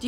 Do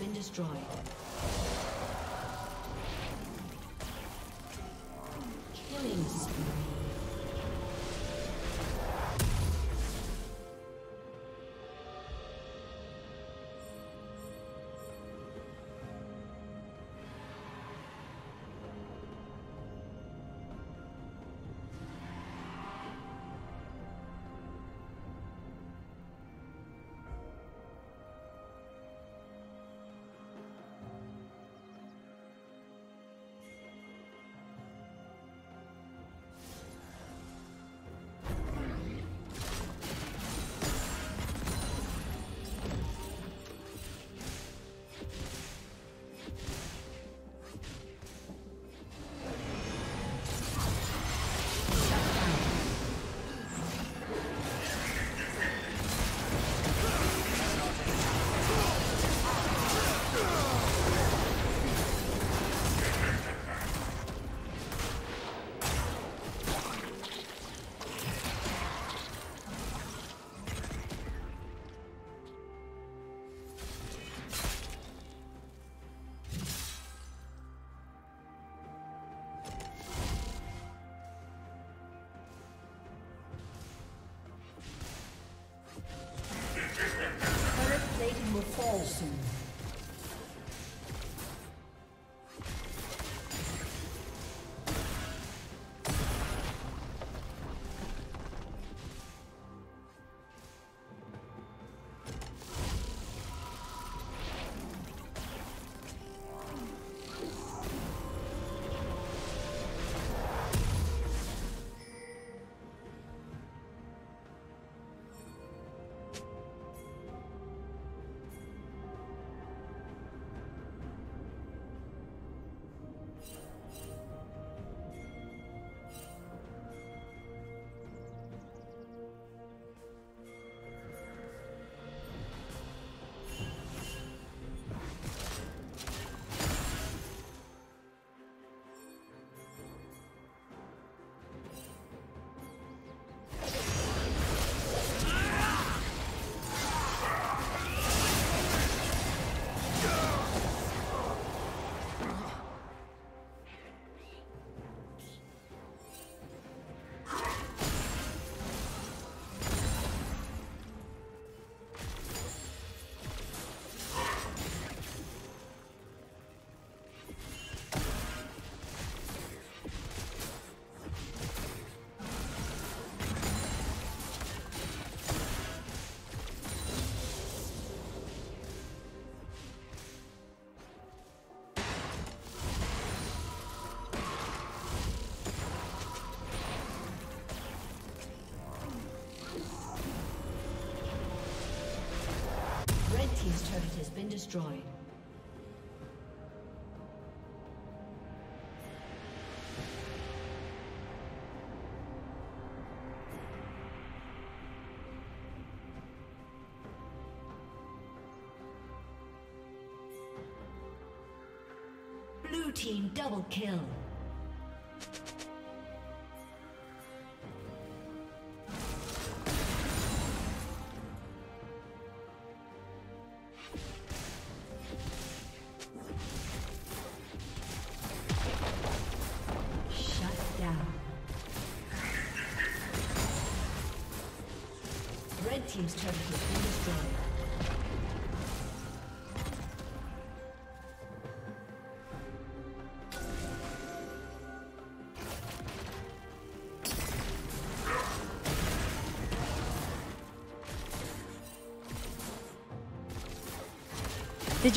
been destroyed. Killing spree. His turret has been destroyed. Blue team double kill. Team's turret has been destroyed. Did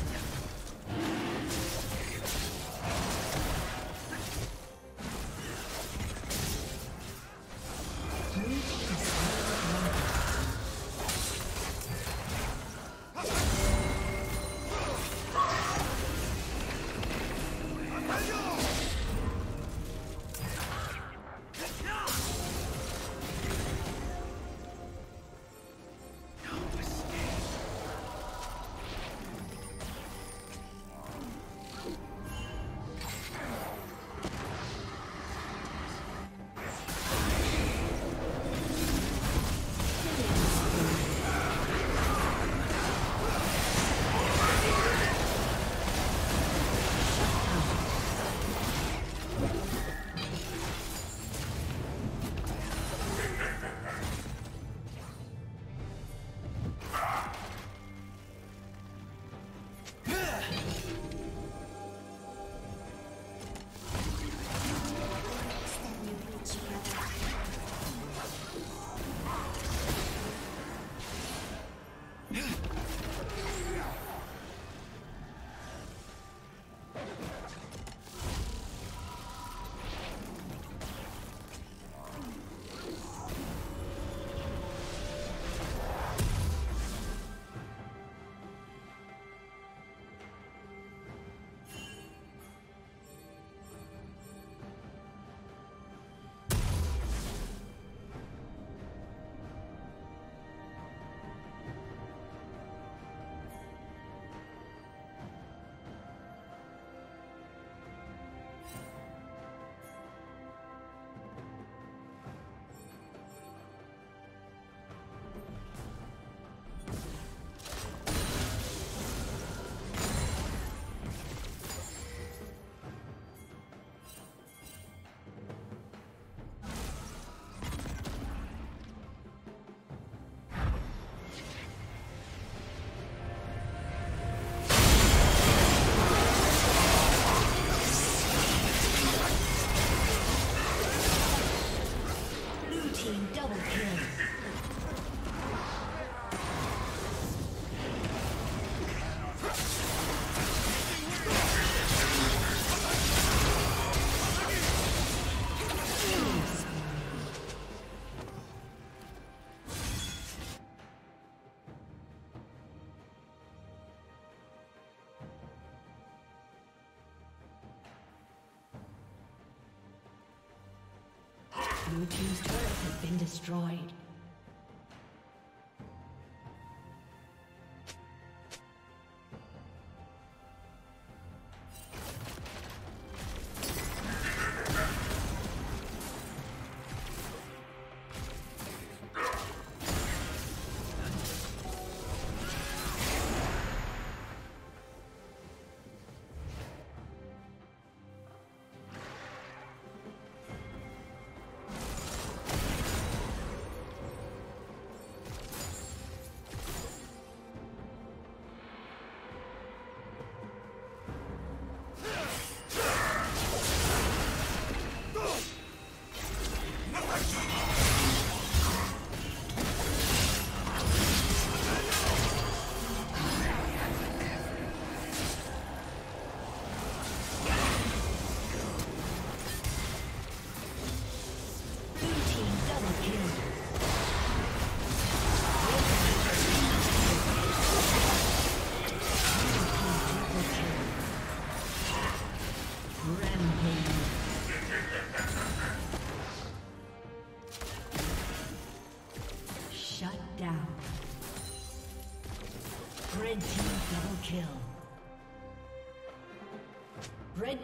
Double kill. Blue team's turret has been destroyed. Red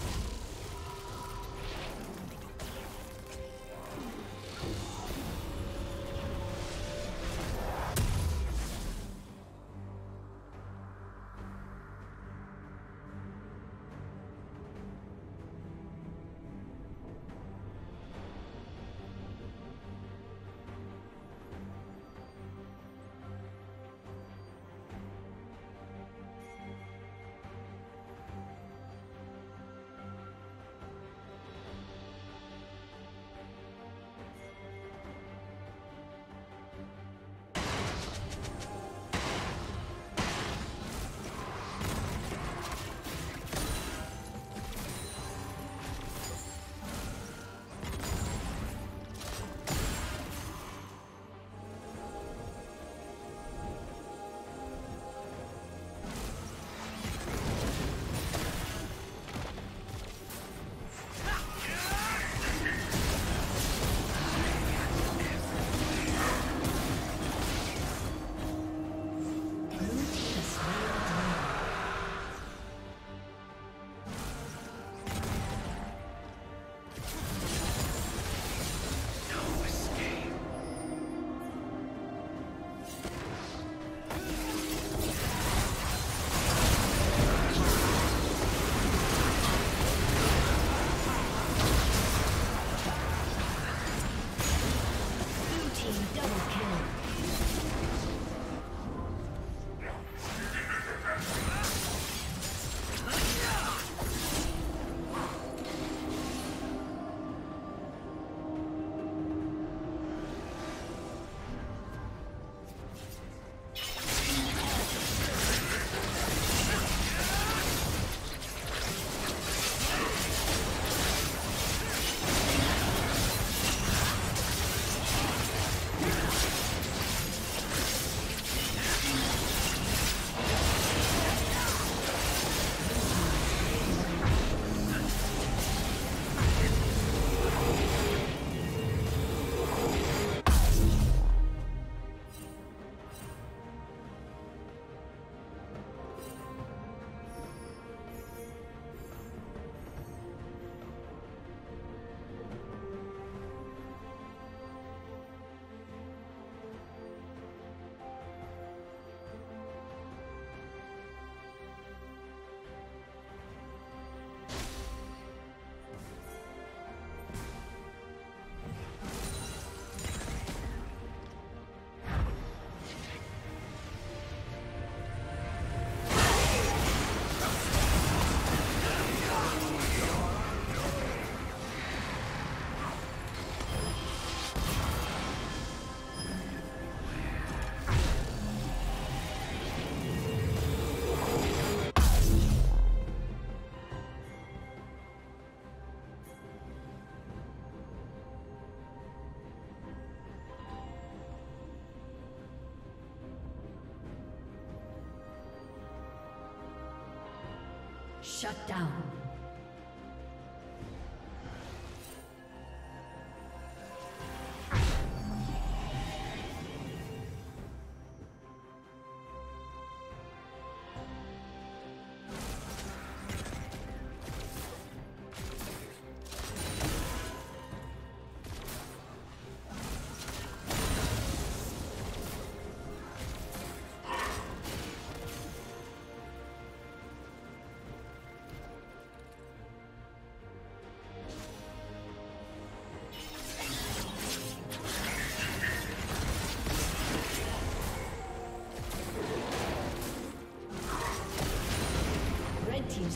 Shut down. Team's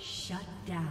Shut down.